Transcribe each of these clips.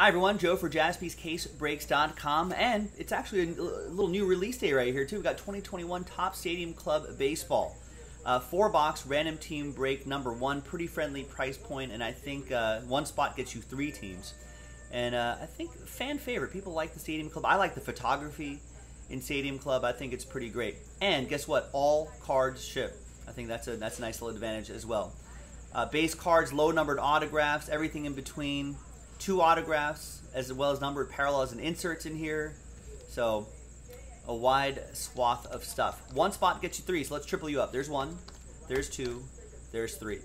Hi everyone, Joe for JaspysCaseBreaks.com, and it's actually a little new release day right here too. We've got 2021 Topps Stadium Club Baseball. 4-box random team break number 1, pretty friendly price point, and I think one spot gets you 3 teams. And I think fan favorite, people like the Stadium Club. I like the photography in Stadium Club. I think it's pretty great. And guess what? All cards ship. I think that's a nice little advantage as well. Base cards, low numbered autographs, everything in between. 2 autographs, as well as numbered parallels and inserts in here. So, a wide swath of stuff. One spot gets you 3, so let's triple you up. There's 1, there's 2, there's 3.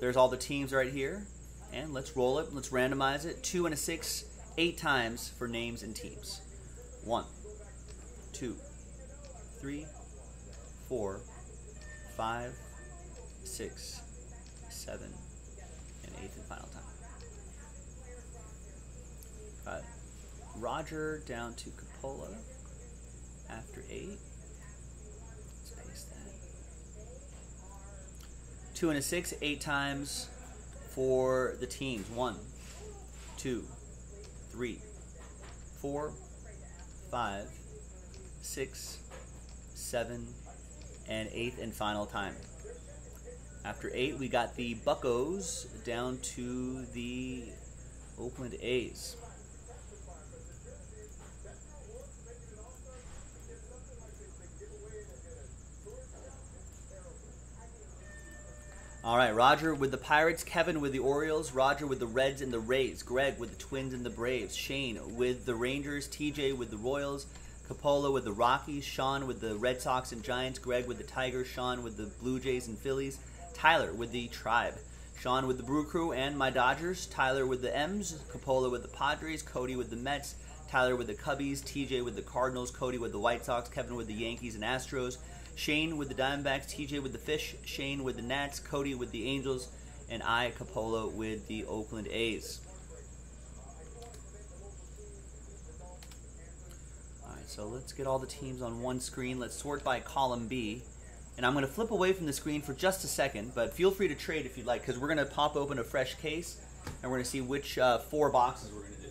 There's all the teams right here. And let's roll it, let's randomize it. 2 and a 6, 8 times for names and teams. 1, 2, 3, 4, 5, 6, 7, and 8th and final time. Roger down to Coppola after 8. Let's paste that. 2 and a 6, 8 times for the teams. 1, 2, 3, 4, 5, 6, 7, and 8th and final time. After 8, we got the Buccos down to the Oakland A's. All right, Roger with the Pirates, Kevin with the Orioles, Roger with the Reds and the Rays, Greg with the Twins and the Braves, Shane with the Rangers, TJ with the Royals, Coppola with the Rockies, Sean with the Red Sox and Giants, Greg with the Tigers, Sean with the Blue Jays and Phillies, Tyler with the Tribe, Sean with the Brew Crew and my Dodgers, Tyler with the M's, Coppola with the Padres, Cody with the Mets, Tyler with the Cubbies, TJ with the Cardinals, Cody with the White Sox, Kevin with the Yankees and Astros, Shane with the Diamondbacks, TJ with the Fish, Shane with the Nats, Cody with the Angels, and I, Coppola, with the Oakland A's. All right, so let's get all the teams on one screen. Let's sort by column B. And I'm going to flip away from the screen for just a second, but feel free to trade if you'd like, because we're going to pop open a fresh case, and we're going to see which 4 boxes we're going to do.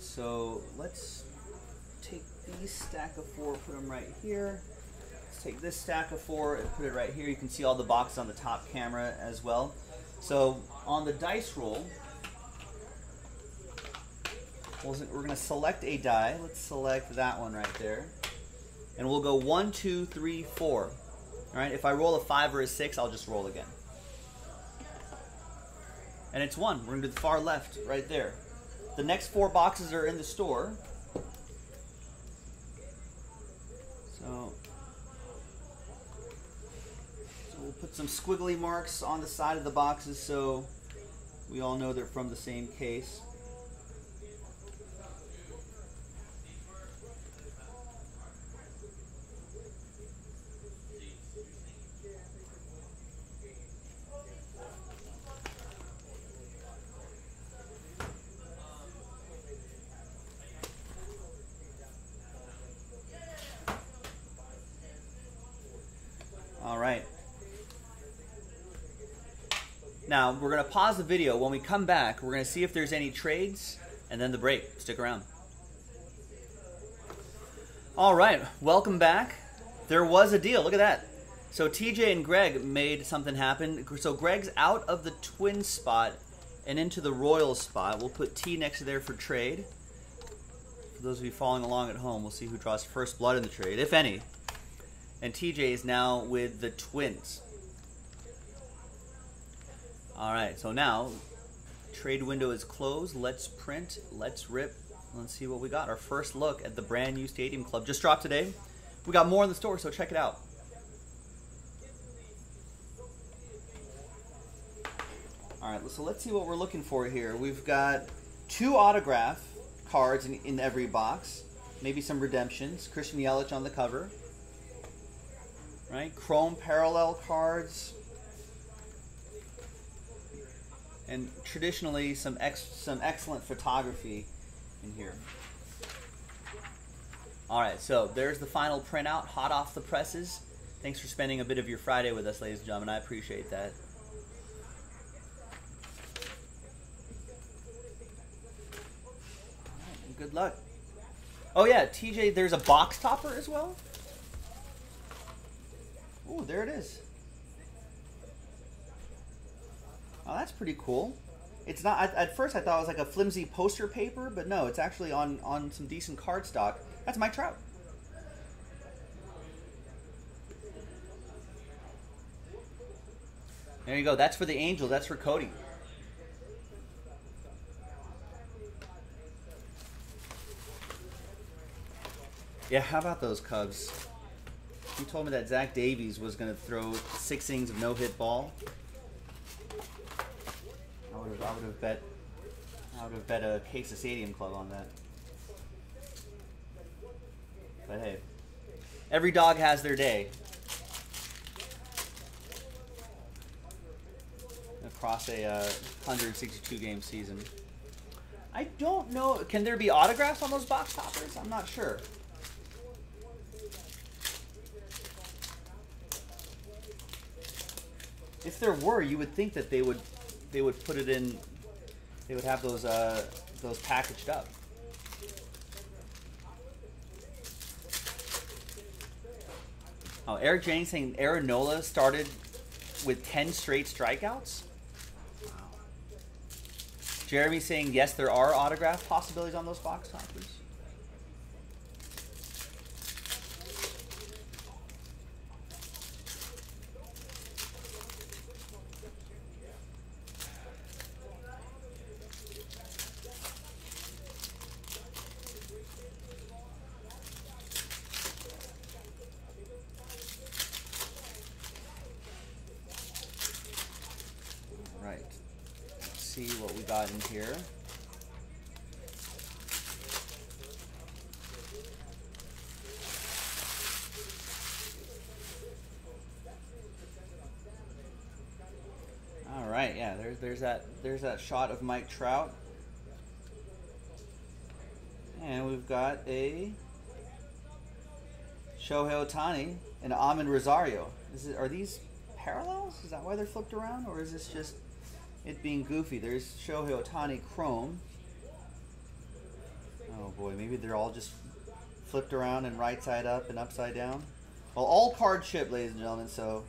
So let's take these stack of 4, put them right here. Let's take this stack of 4 and put it right here. You can see all the boxes on the top camera as well. So on the dice roll, we're going to select a die. Let's select that one right there. And we'll go 1, 2, 3, 4. All right, if I roll a 5 or a 6, I'll just roll again. And it's 1. We're going to do the far left right there. The next 4 boxes are in the store. So we'll put some squiggly marks on the side of the boxes so we all know they're from the same case. Now, we're going to pause the video. When we come back, we're going to see if there's any trades and then the break. Stick around. All right, welcome back. There was a deal. Look at that. So TJ and Greg made something happen. So Greg's out of the Twin spot and into the Royal spot. We'll put T next to there for trade. For those of you following along at home, we'll see who draws first blood in the trade, if any. And TJ is now with the Twins. All right, so now trade window is closed. Let's print, let's rip, let's see what we got. Our first look at the brand new Stadium Club. Just dropped today. We got more in the store, so check it out. All right, so let's see what we're looking for here. We've got two autograph cards in every box. Maybe some redemptions. Christian Yelich on the cover. Right? Chrome parallel cards. And traditionally some excellent photography in here. All right, so there's the final printout, hot off the presses. Thanks for spending a bit of your Friday with us, ladies and gentlemen. I appreciate that. All right, good luck. Oh, yeah, TJ, there's a box topper as well. Oh, there it is. Oh, that's pretty cool. It's not. At first, I thought it was like a flimsy poster paper, but no, it's actually on some decent cardstock. That's Mike Trout. There you go. That's for the Angels. That's for Cody. Yeah, how about those Cubs? You told me that Zach Davies was going to throw 6 innings of no-hit ball. I would have bet a case of Stadium Club on that. But hey, every dog has their day. Across a 162-game season. I don't know. Can there be autographs on those box toppers? I'm not sure. If there were, you would think that they would put it in. They would have those packaged up. Oh, Eric Jane saying Aaron Nola started with 10 straight strikeouts. Wow. Jeremy saying yes, there are autograph possibilities on those box toppers. See what we got in here. All right, yeah, there's that shot of Mike Trout. And we've got a Shohei Ohtani and Amed Rosario. Are these parallels? Is that why they're flipped around, or is this just it being goofy? There's Shohei Ohtani Chrome. Oh boy, maybe they're all just flipped around and right side up and upside down. Well, all card shipped, ladies and gentlemen, so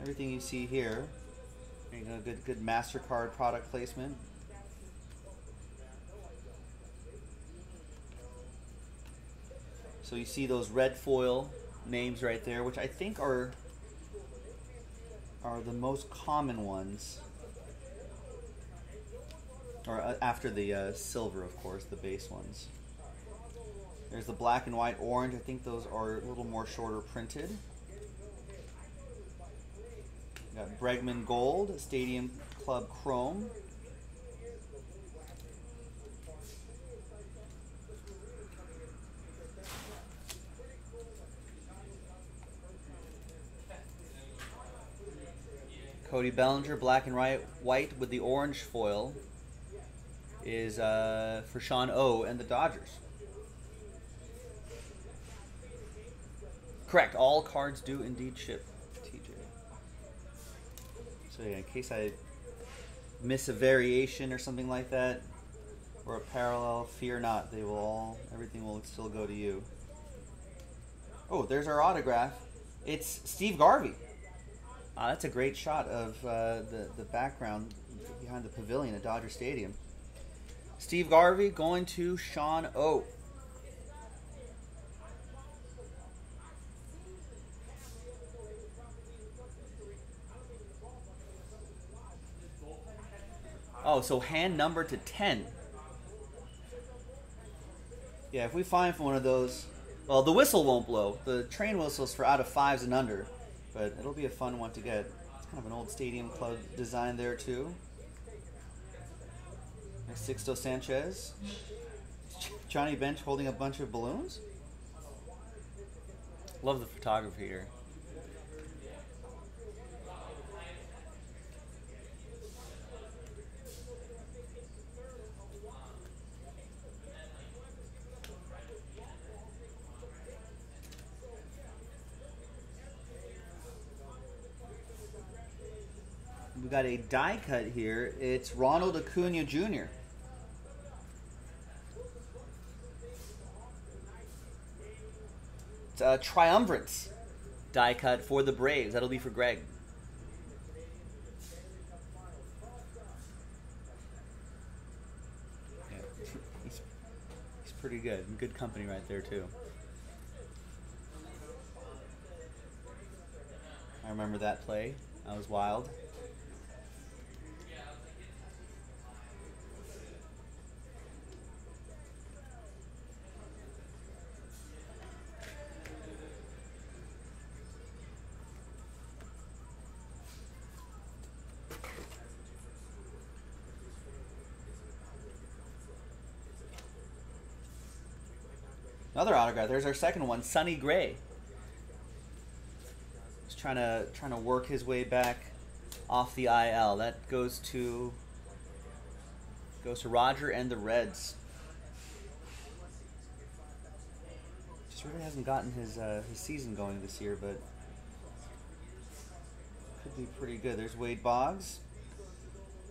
everything you see here. There you go, good MasterCard product placement. So you see those red foil names right there, which I think are the most common ones. Or after the silver, of course, the base ones. There's the black and white orange. I think those are a little more shorter printed. We've got Bregman Gold, Stadium Club Chrome. Cody Bellinger, black and white with the orange foil, is for Sean O and the Dodgers. Correct, all cards do indeed ship, TJ. So yeah, in case I miss a variation or something like that, or a parallel, fear not, they will all, everything will still go to you. Oh, there's our autograph. It's Steve Garvey. That's a great shot of the background behind the pavilion at Dodger Stadium. Steve Garvey going to Sean O. Oh, so hand number to 10. Yeah, if we find one of those, well, the whistle won't blow. The train whistle's for out of 5s and under, but it'll be a fun one to get. It's kind of an old Stadium Club design there too. Sixto Sanchez. Johnny Bench holding a bunch of balloons. Love the photography here. We got a die cut here. It's Ronald Acuna Jr. It's a triumvirate die cut for the Braves. That'll be for Greg. Yeah. He's pretty good. Good company right there too. I remember that play. I was wild. Another autograph. There's our second one, Sonny Gray. Just trying to work his way back off the IL. That goes to Roger and the Reds. Just really hasn't gotten his season going this year, but could be pretty good. There's Wade Boggs,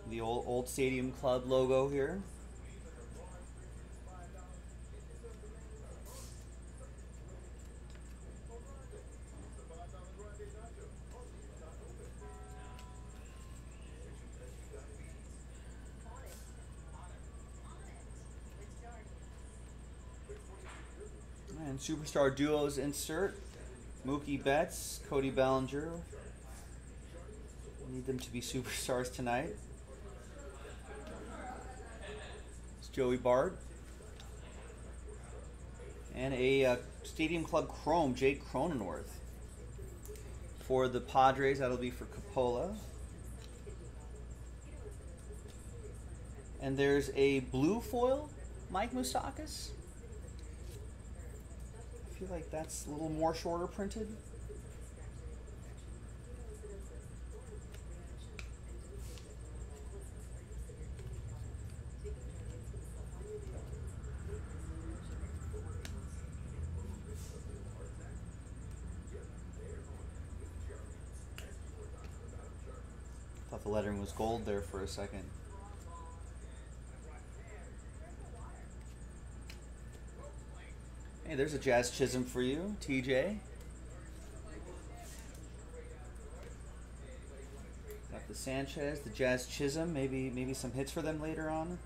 the old Stadium Club logo here. And Superstar Duos insert, Mookie Betts, Cody Bellinger. We need them to be superstars tonight. It's Joey Bart. And a Stadium Club Chrome, Jake Cronenworth. For the Padres, that'll be for Coppola. And there's a blue foil, Mike Moustakas. I feel like that's a little more shorter printed. Thought the lettering was gold there for a second. Hey, there's a Jazz Chisholm for you, TJ. Got the Sanchez, the Jazz Chisholm, maybe some hits for them later on.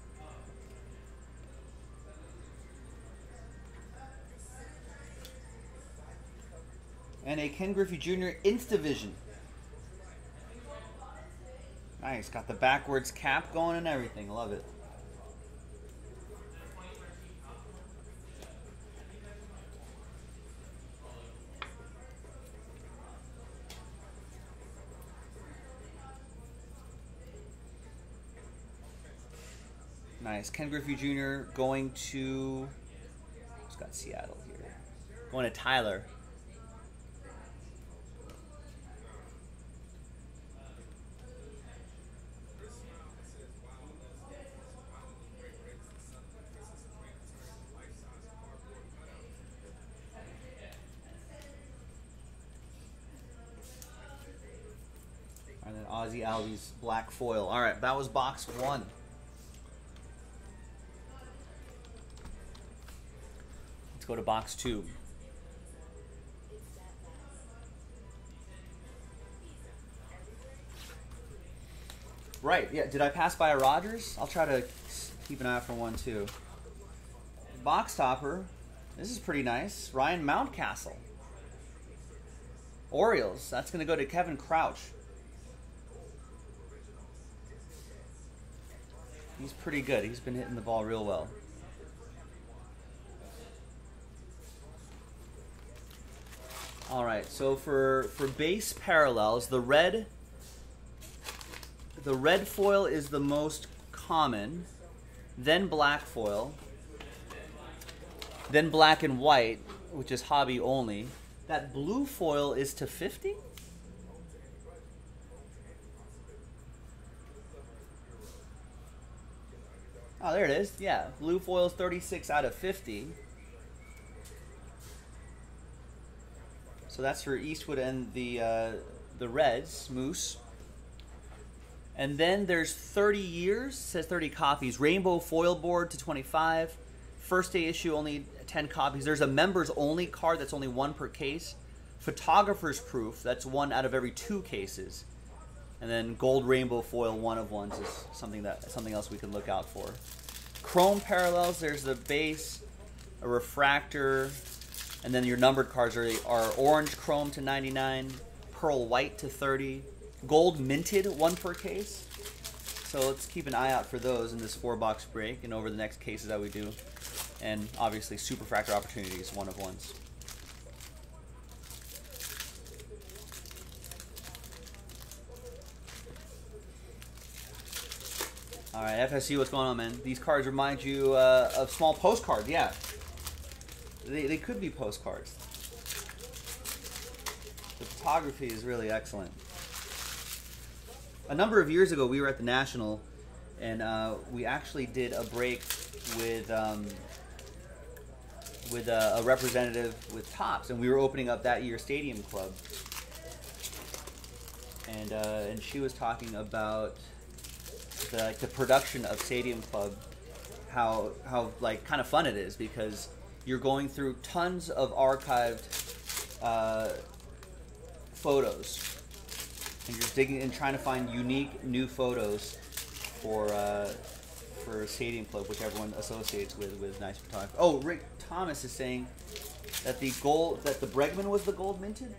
And a Ken Griffey Jr. Instavision. Nice, got the backwards cap going and everything, love it. Nice. Ken Griffey Jr. going to... It's got Seattle here. Going to Tyler. And then Ozzy Albies black foil. All right, that was box one. Go to box two. Right, yeah, did I pass by a Rogers? I'll try to keep an eye out for one too. Box topper, this is pretty nice. Ryan Mountcastle. Orioles, that's gonna go to Kevin Crouch. He's pretty good, he's been hitting the ball real well. All right, so for base parallels, the red foil is the most common. then black foil, then black and white, which is hobby only. That blue foil is /50? Oh, there it is. Yeah, blue foil is 36/50. So that's for Eastwood and the Reds, Moose. And then there's 30 years, says 30 copies. Rainbow foil board /25. First day issue, only 10 copies. There's a members only card that's only one per case. Photographer's proof, that's one out of every 2 cases. And then gold rainbow foil, one of ones, is something else we can look out for. Chrome parallels, there's the base, a refractor, and then your numbered cards are orange chrome /99, pearl white /30, gold minted, one per case. So let's keep an eye out for those in this 4-box break and over the next cases that we do. And obviously superfractor opportunities, one of ones. All right, FSU, what's going on, man? These cards remind you of small postcards, yeah. They could be postcards. The photography is really excellent. A number of years ago, we were at the National, and we actually did a break with a representative with Topps, and we were opening up that year's Stadium Club. And she was talking about the production of Stadium Club, how like kind of fun it is, because you're going through tons of archived photos. And you're digging and trying to find unique new photos for Stadium Club, which everyone associates with nice photography. Oh, Rick Thomas is saying that the Bregman was the gold minted.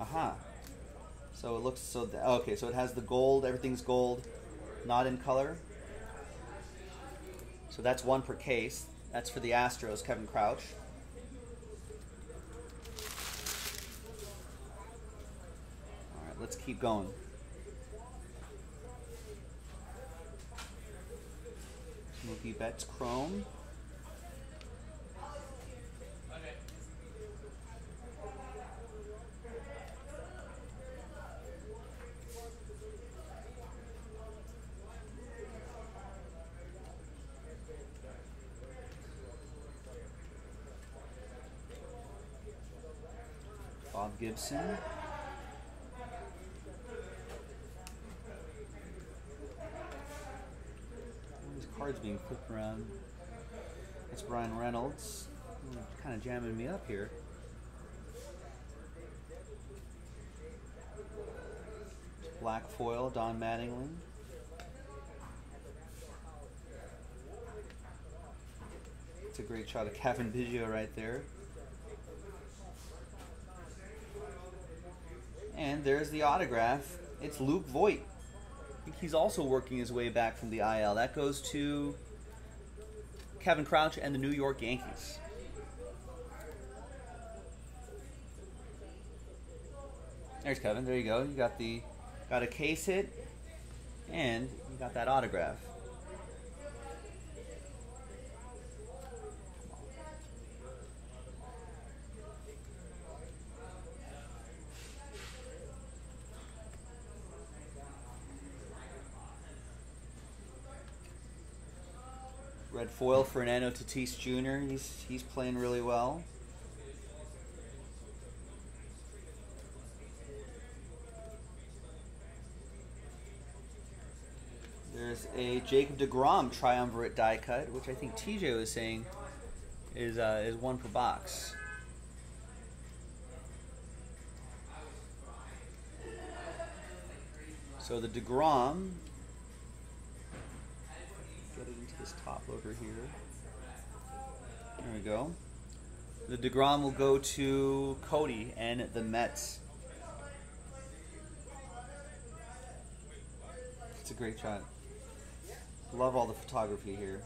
Aha. So it looks so. Okay, so it has the gold. Everything's gold, not in color. So that's one per case. That's for the Astros, Kevin Crouch. Let's keep going. Mookie Betts chrome. Bob Gibson. Cards being flipped around. That's Brian Reynolds. Kind of jamming me up here. Black foil, Don Mattingly. It's a great shot of Kevin Biggio right there. And there's the autograph. It's Luke Voigt. He's also working his way back from the IL. That goes to Kevin Crouch and the New York Yankees. There's Kevin. There you go. You got got a case hit, and you got that autograph. Red foil, Fernando Tatis Jr. He's playing really well. There's a Jacob deGrom triumvirate die cut, which I think TJ was saying is one per box. So the deGrom. Top over here. There we go. The DeGrom will go to Cody and the Mets. It's a great shot. Love all the photography here.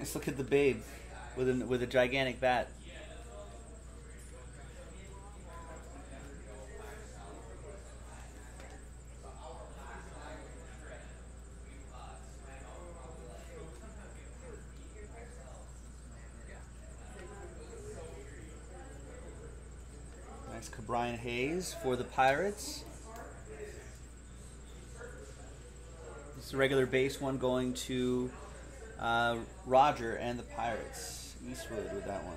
Let's look at the Babe with a gigantic bat. That's Cabrian Hayes for the Pirates. It's a regular base one going to Roger and the Pirates. Eastwood with that one.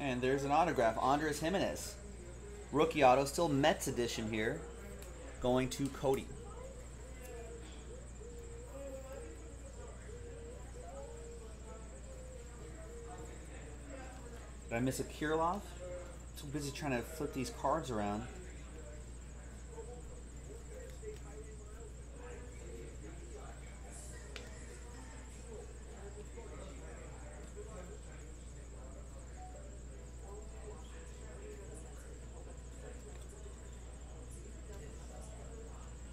And there's an autograph. Andres Jimenez. Rookie auto. Still Mets edition here. Going to Cody. Did I miss a Kirilov? So busy trying to flip these cards around.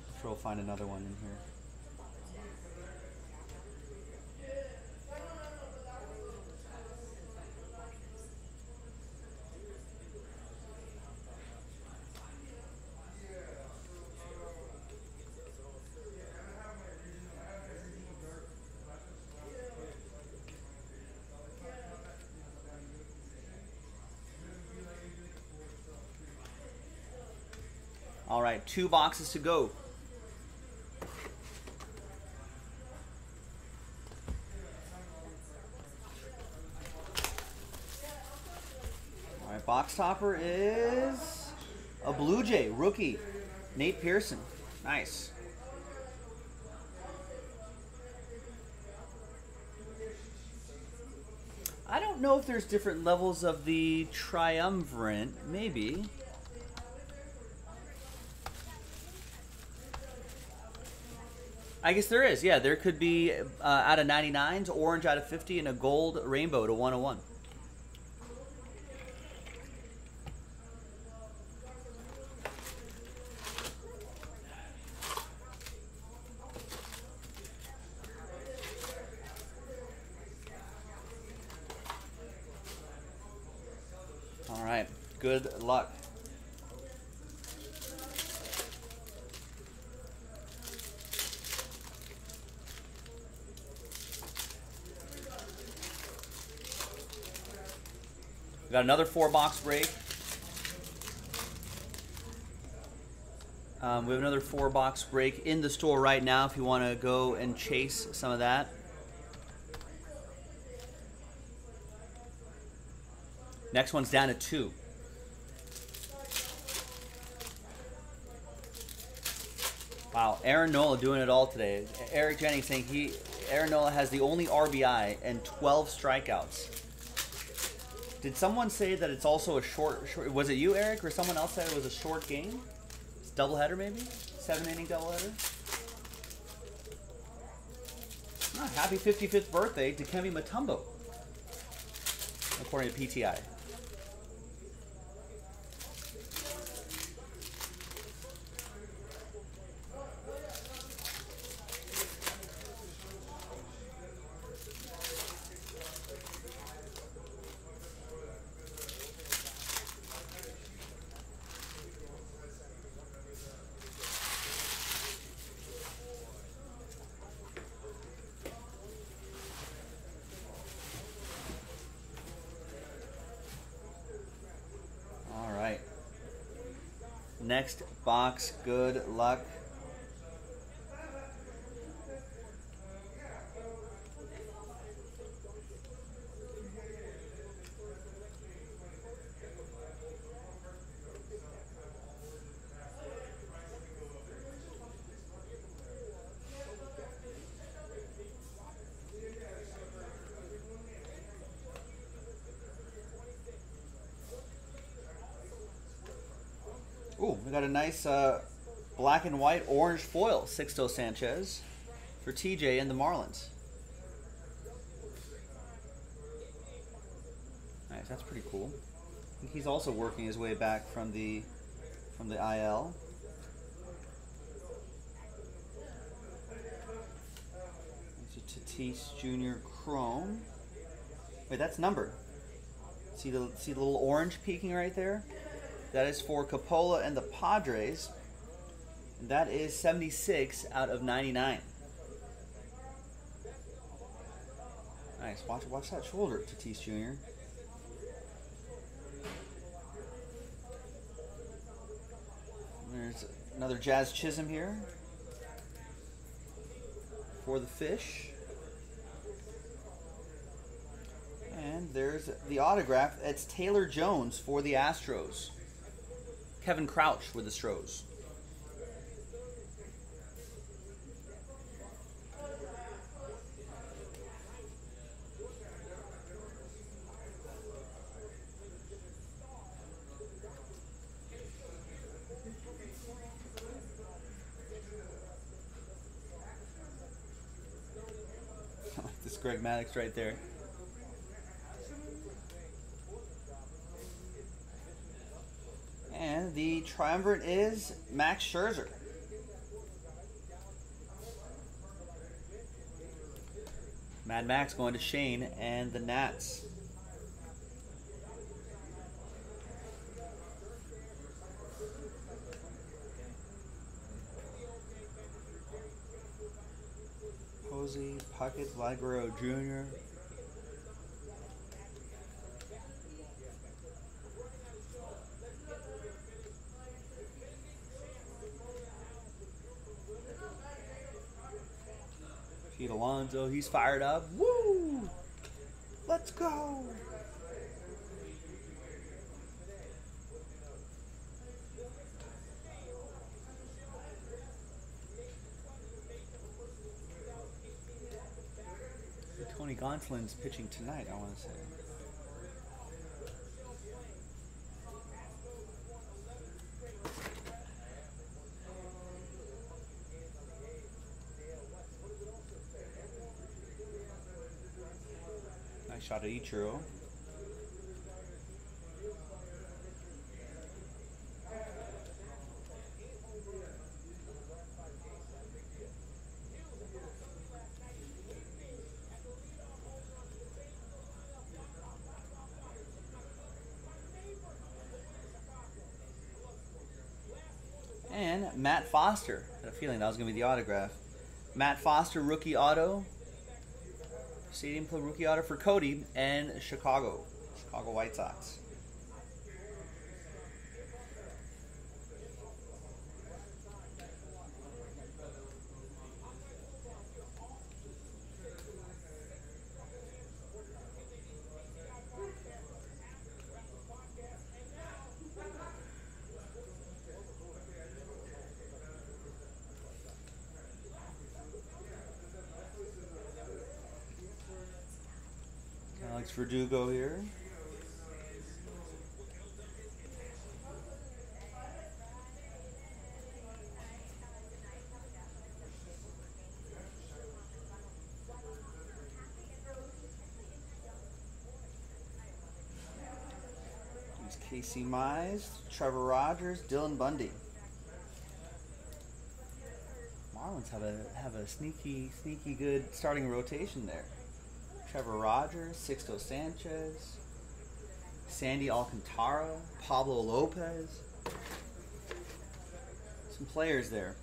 I'm sure we'll find another one in here. All right, two boxes to go. All right, box topper is a Blue Jay rookie, Nate Pearson. Nice. I don't know if there's different levels of the triumvirate, maybe. I guess there is, yeah. There could be out of 99s, orange out of 50, and a gold rainbow to 101. All right, good luck. We got another four-box break. We have another four-box break in the store right now if you want to go and chase some of that. Next one's down to two. Wow, Aaron Nola doing it all today. Eric Jane saying Aaron Nola has the only RBI and 12 strikeouts. Did someone say that it's also a short? Was it you, Eric, or someone else said it was a short game? It's doubleheader, maybe? 7-inning doubleheader? Oh, happy 55th birthday to Kemi Matumbo, according to PTI. Next box, good luck. Ooh, we got a nice black and white orange foil, Sixto Sanchez, for TJ and the Marlins. That's pretty cool. I think he's also working his way back from the IL. Tatis Jr. Chrome. Wait, that's numbered. See the little orange peaking right there? That is for Coppola and the Padres. And that is 76 out of 99. Nice. Watch that shoulder, Tatis Jr. There's another Jazz Chisholm here for the Fish. And there's the autograph. It's Taylor Jones for the Astros. Kevin Crouch with the Stros. I like this Greg Maddux right there. And the triumvirate is Max Scherzer. Mad Max going to Shane and the Nats. Posey, Puckett, Vladimiro Jr. Pete Alonso, he's fired up. Woo! Let's go! Tony Gonsolin's pitching tonight, I want to say. Shot at Ichiro. And Matt Foster. I had a feeling that was going to be the autograph. Matt Foster, rookie auto. Stadium Club rookie auto for Cody and Chicago White Sox. Alex Verdugo here. There's Casey Mize, Trevor Rogers, Dylan Bundy. Marlins have a sneaky good starting rotation there. Trevor Rogers, Sixto Sanchez, Sandy Alcantara, Pablo Lopez. Some players there.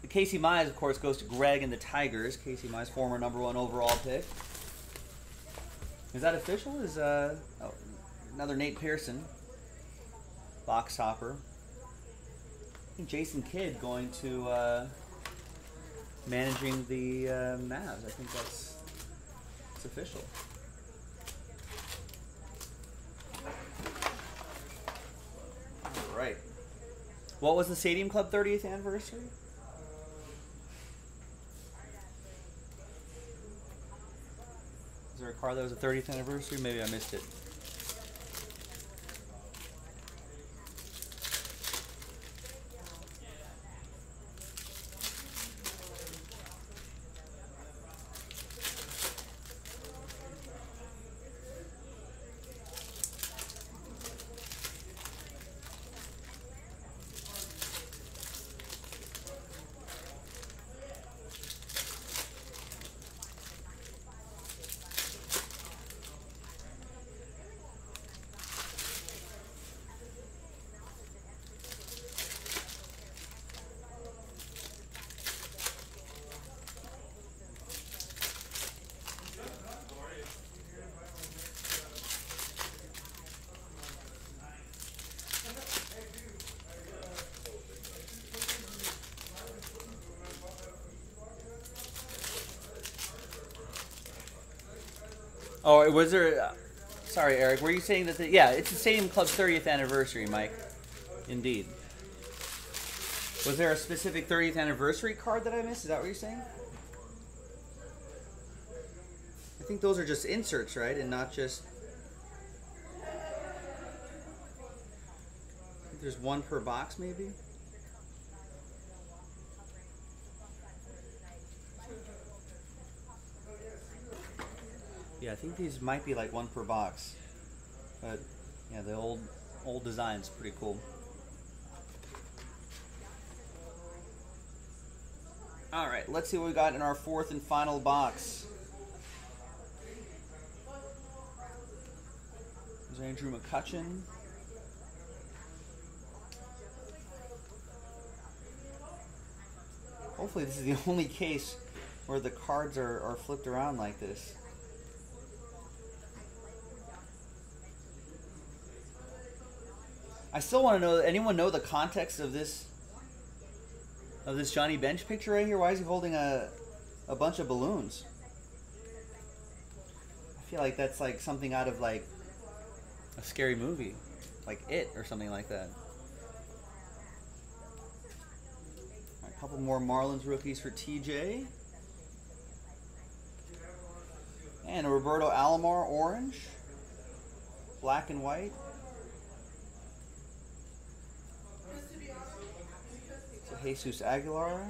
The Casey Mize, of course, goes to Greg and the Tigers. Casey Mize, former #1 overall pick. Is that official? Is oh, another Nate Pearson, box hopper. I think Jason Kidd going to managing the Mavs. I think that's official. All right. What was the Stadium Club 30th anniversary? Is there a card that was a 30th anniversary? Maybe I missed it. Oh, was there... sorry, Eric. Were you saying that... yeah, it's the Stadium Club's 30th anniversary, Mike. Indeed. Was there a specific 30th anniversary card that I missed? Is that what you're saying? I think those are just inserts, right? And not just... I think there's one per box, maybe? Yeah, I think these might be like one per box, but yeah, the old design's pretty cool. All right, let's see what we got in our fourth and final box. There's Andrew McCutchen. Hopefully this is the only case where the cards are flipped around like this. I still want to know, anyone know the context of this Johnny Bench picture right here? Why is he holding a bunch of balloons? I feel like that's like something out of like a scary movie, like It or something like that. All right, a couple more Marlins rookies for TJ. And a Roberto Alomar orange, black and white. Jesus Aguilar.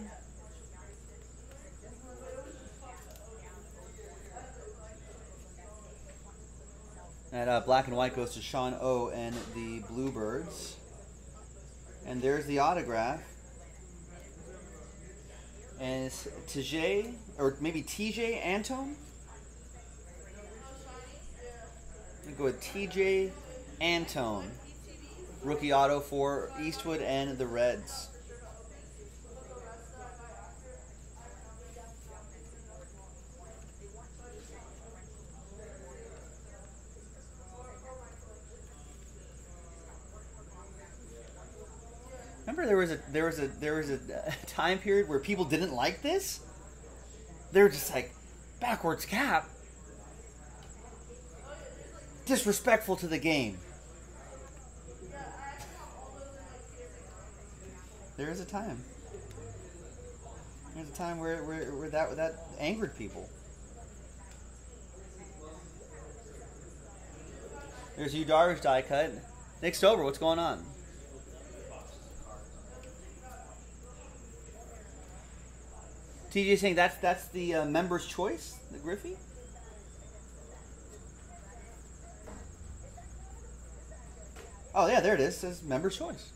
And black and white goes to Sean O and the Bluebirds. And there's the autograph. And it's TJ, or maybe TJ Antone? I'm going to go with TJ Antone. Rookie auto for Eastwood and the Reds. Remember, there was a time period where people didn't like this. They were just like, backwards cap, disrespectful to the game. There is a time. There's a time where that angered people. There's Yu Darvish die cut. Nick Stober, what's going on? TJ saying that's the member's choice, the Griffey. Oh yeah, there it is. It says member's choice.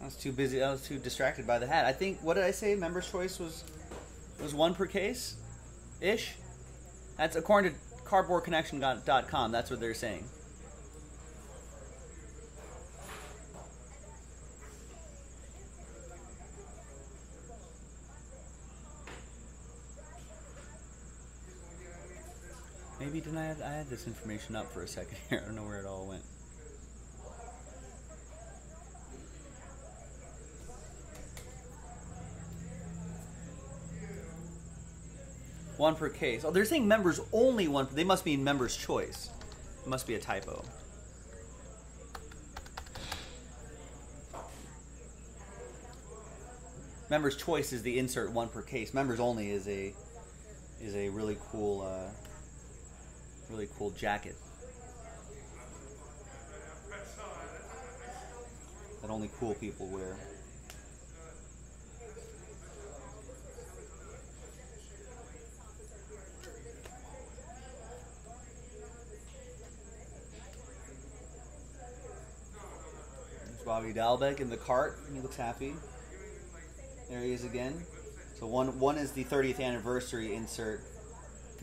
I was too busy. I was too distracted by the hat. I think, what did I say? Member's choice was one per case, ish. That's according to CardboardConnection.com. That's what they're saying. Maybe didn't I had this information up for a second here. I don't know where it all went. One per case. Oh, they're saying members only one. They must mean members' choice. It must be a typo. Members' choice is the insert one per case. Members only is a really cool. Really cool jacket that only cool people wear. There's Bobby Dalbec in the cart. He looks happy. There he is again. So one is the 30th anniversary insert.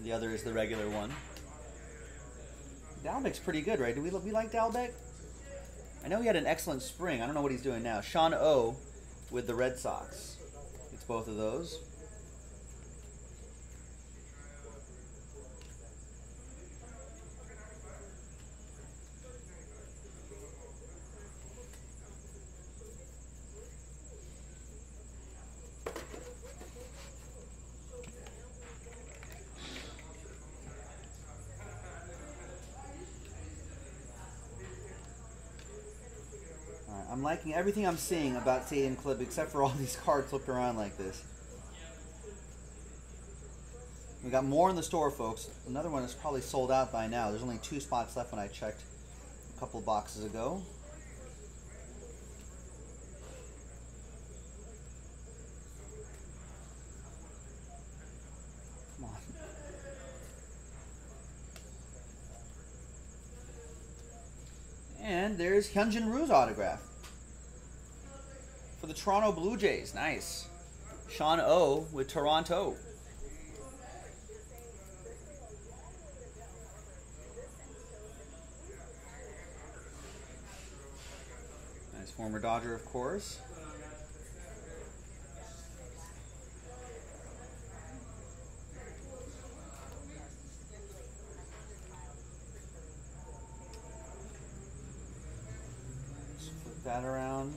The other is the regular one. Dalbec's pretty good, right? Do we like Dalbec? I know he had an excellent spring. I don't know what he's doing now. Sean O with the Red Sox. It's both of those. I'm liking everything I'm seeing about Stadium Club except for all these cards flipped around like this. We got more in the store, folks. Another one is probably sold out by now. There's only 2 spots left when I checked a couple boxes ago. And there's Hyunjin Roo's autograph for the Toronto Blue Jays. Nice. Sean O with Toronto. Nice former Dodger, of course. That around.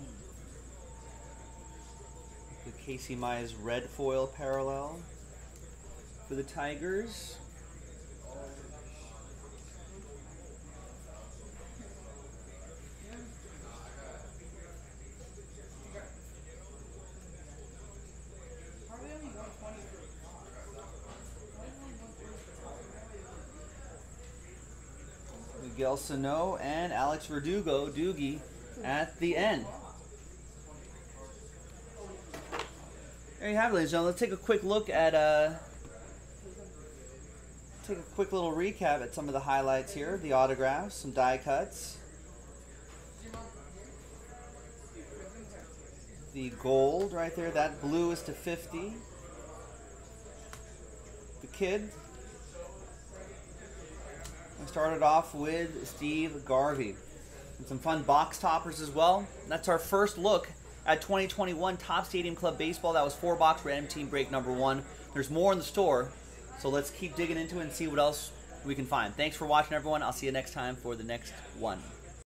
The Casey Mize red foil parallel for the Tigers. Miguel Sano and Alex Verdugo, Doogie, at the end. There you have it, ladies and gentlemen. Let's take a quick look at take a quick little recap at some of the highlights here, the autographs, some die cuts, the gold right there. That blue is /50. The kid. I started off with Steve Garvey. And some fun box toppers as well. That's our first look at 2021 Topps Stadium Club Baseball. That was 4 box random team break #1. There's more in the store, so let's keep digging into it and see what else we can find. Thanks for watching, everyone. I'll see you next time for the next one.